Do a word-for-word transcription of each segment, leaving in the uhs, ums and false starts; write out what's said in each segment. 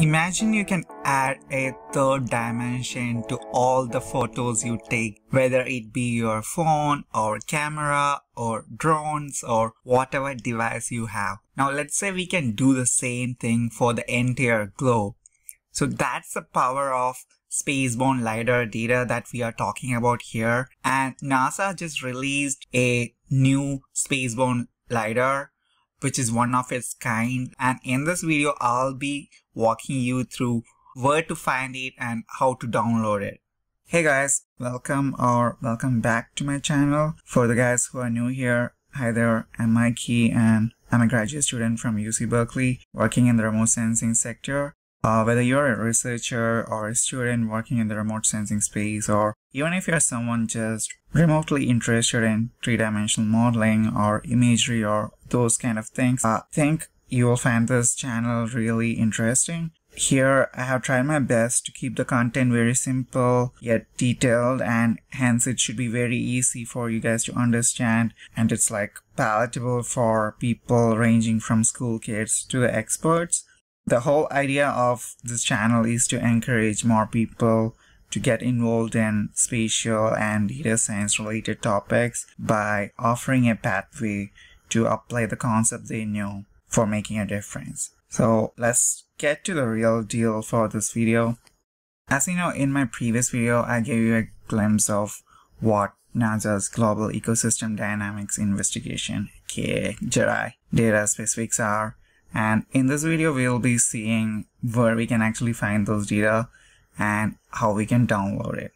Imagine you can add a third dimension to all the photos you take, whether it be your phone or camera or drones or whatever device you have. Now let's say we can do the same thing for the entire globe. So that's the power of spaceborne LiDAR data that we are talking about here. And NASA just released a new spaceborne LiDAR, which is one of its kind. And in this video, I'll be walking you through where to find it and how to download it. Hey guys, welcome or welcome back to my channel. For the guys who are new here, hi there, I'm Mikey and I'm a graduate student from U C Berkeley working in the remote sensing sector. Uh, whether you're a researcher or a student working in the remote sensing space, or even if you're someone just remotely interested in three-dimensional modeling or imagery or those kind of things, I think you will find this channel really interesting. Here, I have tried my best to keep the content very simple yet detailed, and hence it should be very easy for you guys to understand, and it's like palatable for people ranging from school kids to the experts. The whole idea of this channel is to encourage more people to get involved in spatial and data science related topics by offering a pathway to apply the concept they know for making a difference. So let's get to the real deal for this video. As you know, in my previous video, I gave you a glimpse of what NASA's Global Ecosystem Dynamics Investigation, aka GEDI, data specifics are. And in this video, we'll be seeing where we can actually find those data and how we can download it.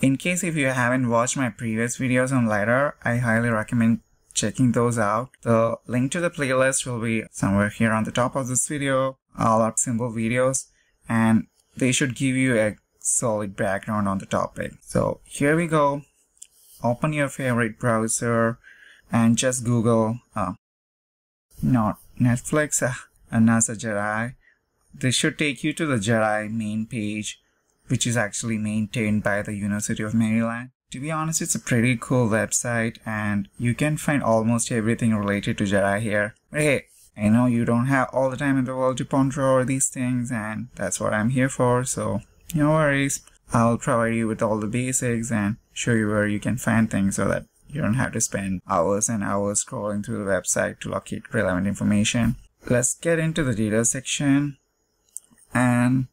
In case if you haven't watched my previous videos on LiDAR, I highly recommend checking those out. The link to the playlist will be somewhere here on the top of this video. All are simple videos and they should give you a solid background on the topic. So here we go. Open your favorite browser and just Google uh, not Netflix uh, and NASA GEDI. This should take you to the GEDI main page, which is actually maintained by the University of Maryland. To be honest, it's a pretty cool website and you can find almost everything related to GEDI here. But hey, I know you don't have all the time in the world to ponder over these things, and that's what I'm here for, so no worries. I'll provide you with all the basics and show you where you can find things so that you don't have to spend hours and hours scrolling through the website to locate relevant information. Let's get into the data section. And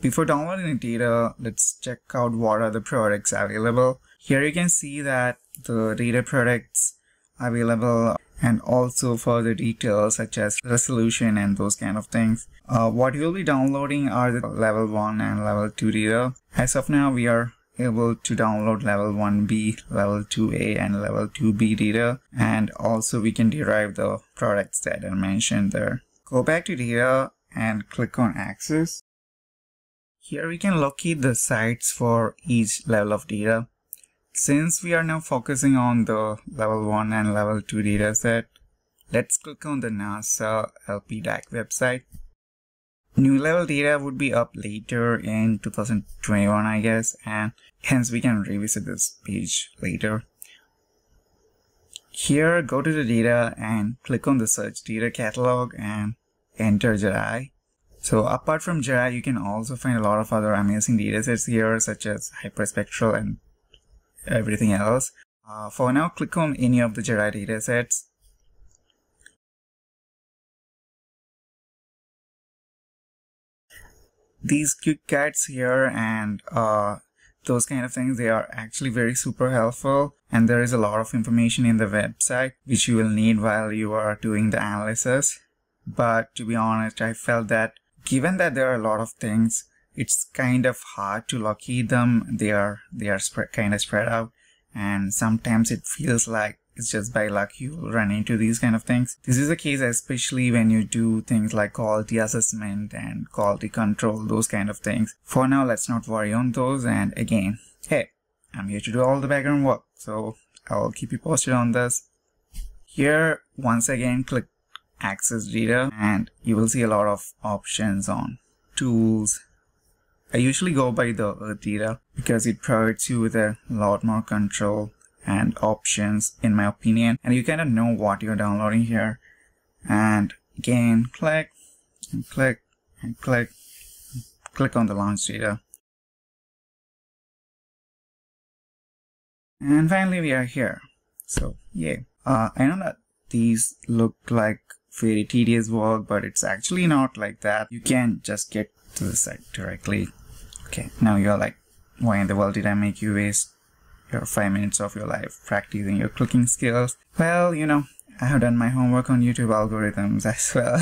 before downloading the data, let's check out what are the products available. Here you can see that the data products available and also further details such as resolution and those kind of things. Uh, what you'll be downloading are the level one and level two data. As of now, we are able to download level one B, level two A and level two B data, and also we can derive the products that are mentioned there. Go back to data and click on access. Here we can locate the sites for each level of data. Since we are now focusing on the level one and level two data set, let's click on the NASA L P D A A C website. New level data would be up later in two thousand twenty-one, I guess, and hence we can revisit this page later. Here, go to the data and click on the search data catalog and enter GEDI. So apart from GEDI, you can also find a lot of other amazing data sets here, such as hyperspectral and everything else. Uh, for now, click on any of the GEDI data sets. These quick guides here and uh, those kind of things, they are actually very super helpful, and there is a lot of information in the website which you will need while you are doing the analysis. But to be honest, I felt that given that there are a lot of things, it's kind of hard to locate them. They are they are spread, kind of spread out, and sometimes it feels like it's just by luck you'll run into these kind of things. This is the case especially when you do things like quality assessment and quality control, those kind of things. For now, let's not worry on those. And again, hey, I'm here to do all the background work, so I'll keep you posted on this. Here, once again, click Access Data and you will see a lot of options on tools. I usually go by the Earth data because it provides you with a lot more control and options, in my opinion, and you kind of know what you're downloading here. And again, click and click and click click on the launch data. And finally we are here. So yeah, uh, I know that these look like very tedious work, but it's actually not like that. You can just get to the site directly. Okay, now you're like, why in the world did I make you waste your five minutes of your life practicing your clicking skills? Well, you know, I have done my homework on YouTube algorithms as well.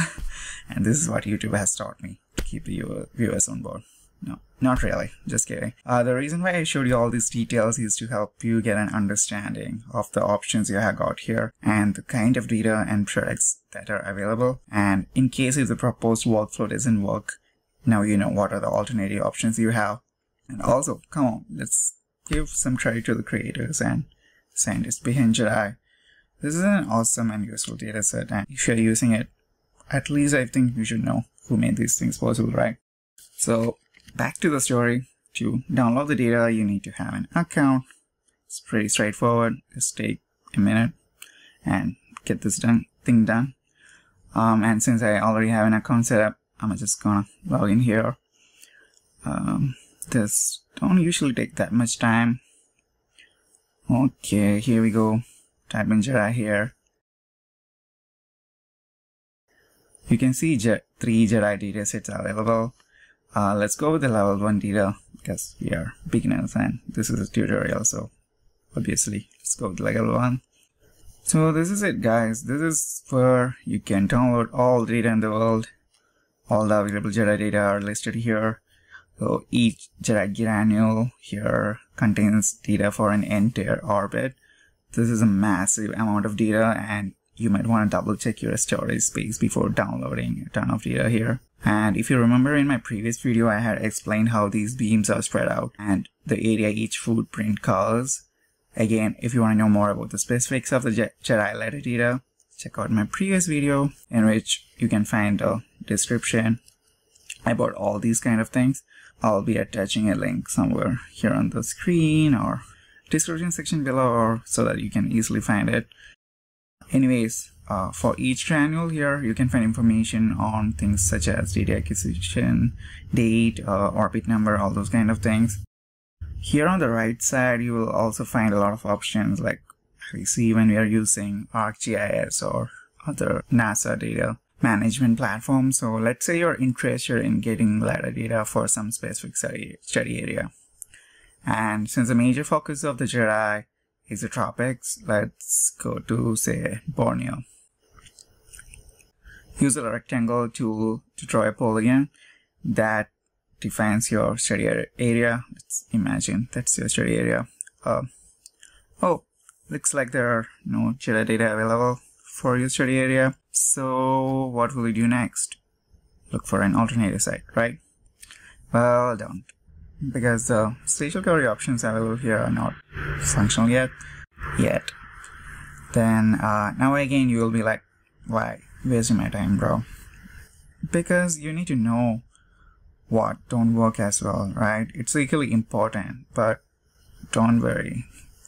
And this is what YouTube has taught me, to keep the viewers on board. No, not really, just kidding. Uh, the reason why I showed you all these details is to help you get an understanding of the options you have got here and the kind of data and products that are available. And in case if the proposed workflow doesn't work, now you know what are the alternative options you have. And also, come on, let's give some credit to the creators and scientists behind GEDI. This is an awesome and useful data set, and if you're using it, at least I think you should know who made these things possible, right? So, back to the story. To download the data, you need to have an account. It's pretty straightforward. Just take a minute and get this done, thing done. Um, and since I already have an account set up, I'm just gonna log in here. Um, this don't usually take that much time. Okay, here we go. Type in GEDI here. You can see three GEDI datasets are available. Uh, let's go with the level one data because we are beginners and this is a tutorial, so obviously let's go with level one. So this is it, guys. This is where you can download all data in the world. All the available GEDI data are listed here. So each GEDI granule here contains data for an entire orbit. This is a massive amount of data, and you might want to double check your storage space before downloading a ton of data here. And if you remember in my previous video, I had explained how these beams are spread out and the area each footprint covers. Again, if you want to know more about the specifics of the GEDI LiDAR data, check out my previous video in which you can find a description about all these kind of things. I'll be attaching a link somewhere here on the screen or description section below, or so that you can easily find it. Anyways, uh, for each granule here, you can find information on things such as data acquisition, date, uh, orbit number, all those kind of things. Here on the right side, you will also find a lot of options like we see when we are using ArcGIS or other NASA data management platform. So let's say you're interested in getting LiDAR data for some specific study area. And since the major focus of the GEDI is the tropics, let's go to, say, Borneo. Use the rectangle tool to draw a polygon that defines your study area. Let's imagine that's your study area. Uh, oh, looks like there are no GEDI data available for your study area. So what will you do next? Look for an alternative site, right? Well, don't. Because the spatial query options available here are not functional yet, yet. Then uh, now again you will be like, why wasting my time, bro? Because you need to know what don't work as well, right? It's equally important, but don't worry,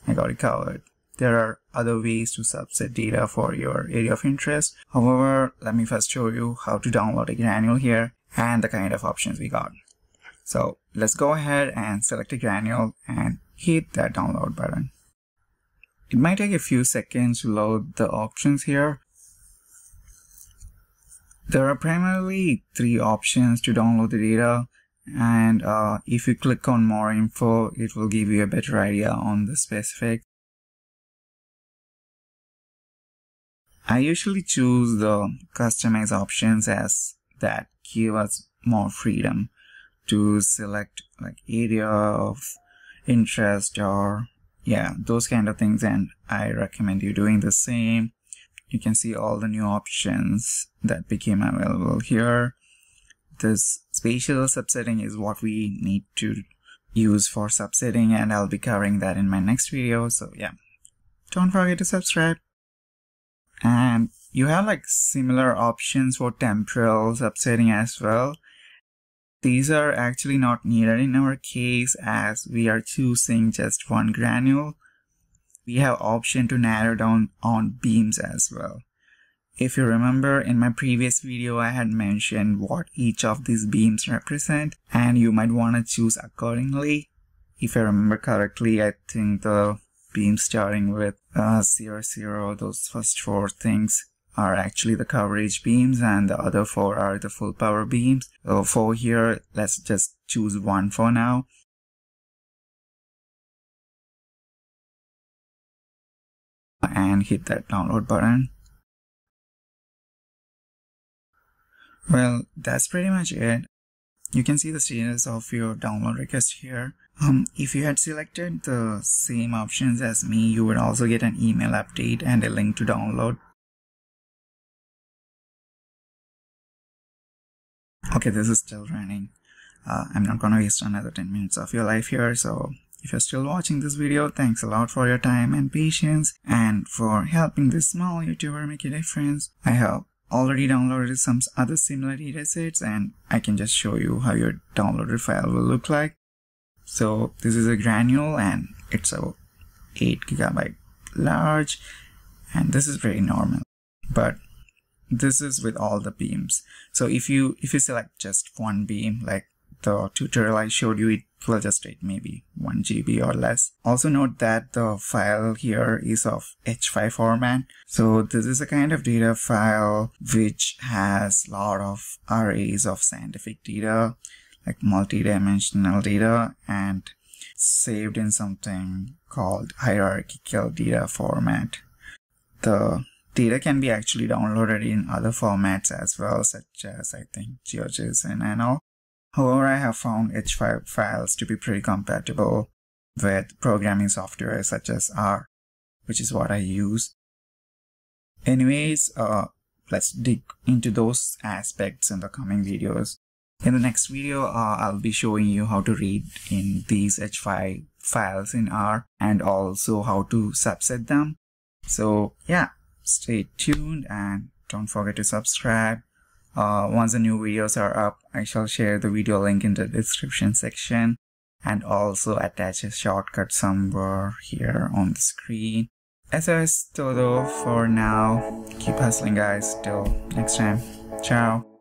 I got it covered. There are other ways to subset data for your area of interest. However, let me first show you how to download a granule here and the kind of options we got. So let's go ahead and select a granule and hit that download button. It might take a few seconds to load the options here. There are primarily three options to download the data, and uh, if you click on more info, it will give you a better idea on the specifics. I usually choose the customize options as that give us more freedom to select like area of interest or yeah, those kind of things, and I recommend you doing the same. You can see all the new options that became available here. This spatial subsetting is what we need to use for subsetting, and I'll be covering that in my next video. So yeah, don't forget to subscribe. And you have like similar options for temporal subsetting as well. These are actually not needed in our case as we are choosing just one granule. We have option to narrow down on beams as well. If you remember, in my previous video I had mentioned what each of these beams represent, and you might want to choose accordingly. If I remember correctly, I think the beams starting with uh, zero zero, those first four things are actually the coverage beams and the other four are the full power beams. So for here, let's just choose one for now. And hit that download button. Well, that's pretty much it. You can see the status of your download request here. Um, if you had selected the same options as me, you would also get an email update and a link to download. Okay, this is still running. Uh, I'm not gonna waste another ten minutes of your life here, so if you're still watching this video, thanks a lot for your time and patience and for helping this small YouTuber make a difference. I have already downloaded some other similar datasets and I can just show you how your downloaded file will look like. So this is a granule and it's about eight gigabyte large, and this is very normal, but this is with all the beams. So if you if you select just one beam, like the tutorial I showed you, it will just take maybe one G B or less. Also note that the file here is of H five format. So this is a kind of data file which has a lot of arrays of scientific data, like multi-dimensional data, and saved in something called hierarchical data format. The data can be actually downloaded in other formats as well, such as I think GeoJSON and nano. However, I have found H five files to be pretty compatible with programming software such as R, which is what I use. Anyways, uh, let's dig into those aspects in the coming videos. In the next video, uh, I'll be showing you how to read in these H five files in R and also how to subset them. So yeah, stay tuned and don't forget to subscribe. Uh, once the new videos are up, I shall share the video link in the description section and also attach a shortcut somewhere here on the screen. As I was todo for now, keep hustling guys, till next time, ciao.